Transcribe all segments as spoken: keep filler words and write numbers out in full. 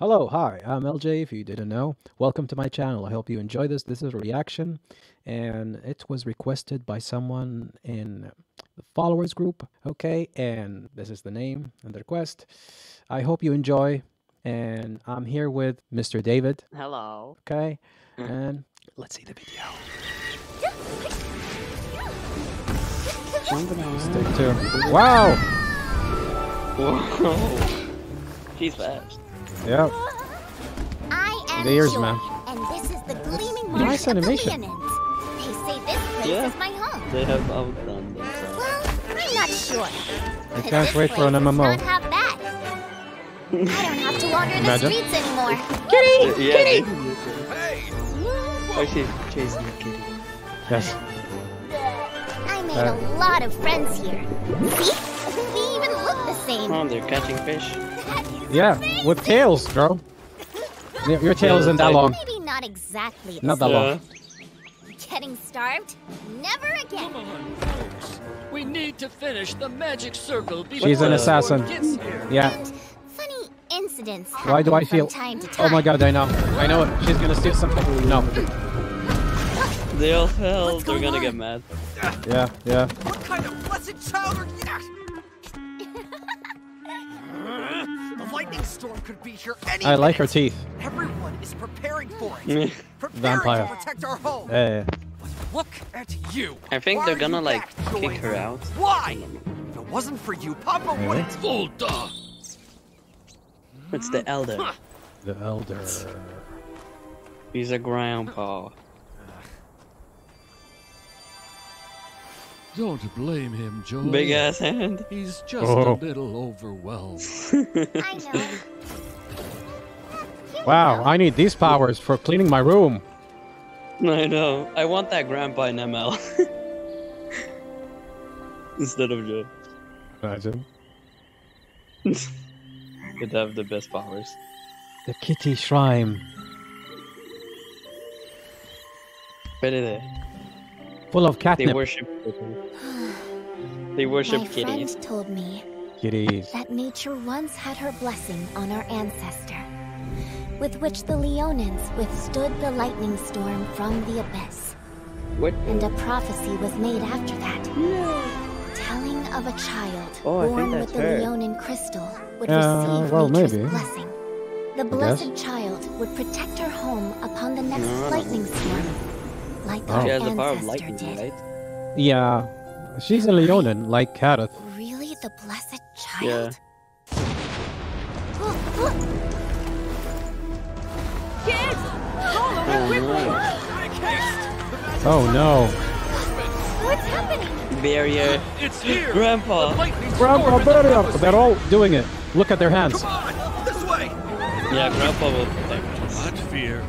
Hello, hi, I'm L J, if you didn't know. Welcome to my channel. I hope you enjoy this. This is a reaction, and it was requested by someone in the followers group, okay? And this is the name and the request. I hope you enjoy, and I'm here with Mister David. Hello. Okay, and let's see the video. Stick to. Wow! Whoa. She's fast. Yep. I am the ears, Joy, man. And this is the gleaming mark nice of animation. The Leonids. They say this place yeah. is my home. They have outdone themselves. Well, I'm not sure. I can't wait for an M M O. I don't have to wander the Imagine. streets anymore. Kitty! Yeah, kitty! Hey! Oh, she's chasing the kitty. Yes. I made uh, a lot of friends here. See? They even look the same. Oh, they're catching fish. Yeah, with tails, bro. Your tail isn't that long. Maybe not exactly. Not that yeah. long. Getting starved? Never again. Come on, folks. We need to finish the magic circle. She's an assassin. Yeah. And funny incidents. Why do I feel? Time time. Oh my god, I know. I know it. She's gonna steal something. No. They'll hell. They're gonna on? get mad. Yeah, yeah. What kind of blessed child are you? Lightning storm could be here any I minute. Like her teeth. Everyone is preparing for it. preparing Vampire. To protect our home. Yeah, yeah. Look at you. I think Why they're gonna like back, kick her out. Why? If it wasn't for you, Papa really? wouldn't. Volta. It's the elder. Huh. The elder. He's a grandpa. Don't blame him, Joy. Big ass hand. He's just oh. a little overwhelmed. I know. Wow, I need these powers for cleaning my room. I know. I want that grandpa in M L. Instead of Joy. Imagine. Could have the best powers. The kitty shrine. Better there. Full of catnip. They worship. They worship My kitties. Friend told me kitties. That nature once had her blessing on our ancestor, with which the Leonids withstood the lightning storm from the abyss. What? And a prophecy was made after that, no. telling of a child oh, born with the her. Leonin crystal would uh, receive well, nature's maybe. blessing. The blessed child would protect her home upon the next no. lightning storm. Like oh. She has the power of lightning, did. right? Yeah. She's a Leonin, like Karath. Really? The blessed child? Yeah. Kids! Follow her quickly! Oh no. What's happening? Barrier. It's here. Grandpa. Grandpa, barrier. They're all doing it. Look at their hands. Come on! This way! Yeah, Grandpa will protect us. Not fear.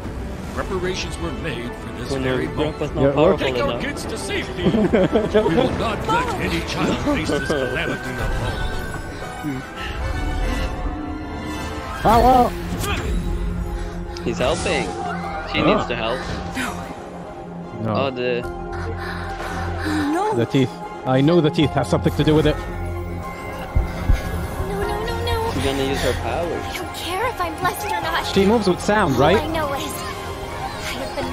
Preparations were made for this well, very moment. Yeah, Take enough. our kids to safety. We will not let any child face this calamity alone. Ow, ow. He's helping. She oh. needs to help. No. no. Oh, the... No. The teeth. I know the teeth have something to do with it. No, no, no, no. She's gonna use her powers. I don't care if I'm blessed or not. She moves with sound, right? All I know is...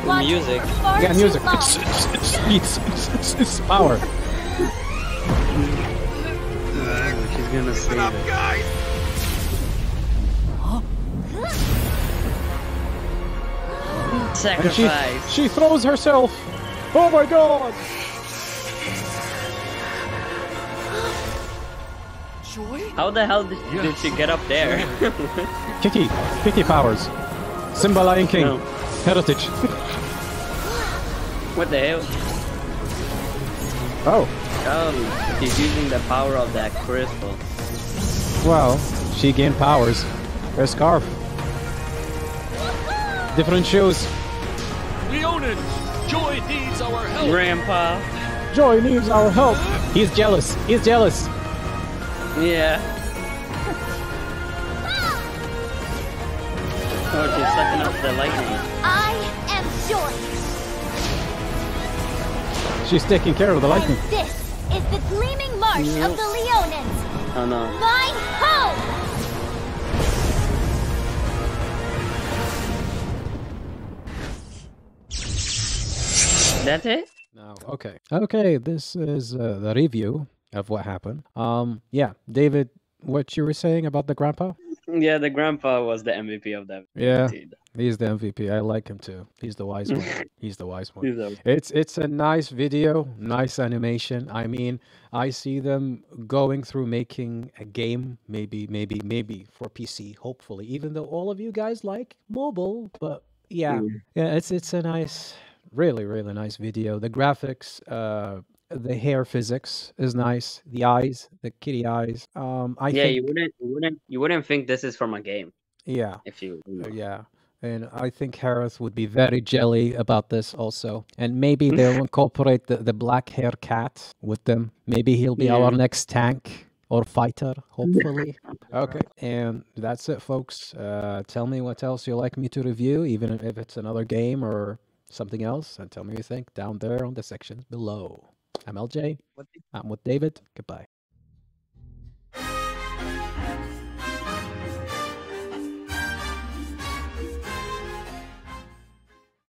Music. Yeah, music. It's, it's, it's, it's, it's, it's, it's power. Oh, she's gonna save up, it. Guys. Huh? Sacrifice. She, she throws herself. Oh my god. Joy? How the hell did, yes. did she get up there? Kitty. Kitty powers. Simba Lion King. No. Heritage. What the hell? Oh. Oh, she's using the power of that crystal. Well, she gained powers. Her scarf. Different shoes. Leonin! Joy needs our help! Grandpa! Joy needs our help! He's jealous! He's jealous! Yeah. Oh, she's sucking up the lightning. I am Joy. She's taking care of the lightning. And this is the gleaming marsh nope. of the Leonids. Oh no. Mine home. that it? No. Okay. Okay, this is uh, the review of what happened. Um, yeah, David, what you were saying about the grandpa? Yeah, the grandpa was the M V P of that. Yeah, he's the M V P. I like him too. He's the wise one. He's the wise one. A... It's it's a nice video, nice animation. I mean, I see them going through making a game, maybe, maybe, maybe for P C, hopefully, even though all of you guys like mobile. But yeah, yeah, it's it's a nice, really, really nice video. The graphics, uh, the hair physics is nice. The eyes, the kitty eyes. Um, I yeah, think... you wouldn't, you wouldn't, you wouldn't think this is from a game. Yeah, if you, you know. Yeah, and I think Harith would be very jelly about this also, and maybe they'll incorporate the the black hair cat with them. Maybe he'll be yeah. our next tank or fighter, hopefully. Okay, and that's it, folks. Uh, tell me what else you like me to review, even if it's another game or something else, and tell me what you think down there on the sections below. I'm L J. I'm with David. Goodbye.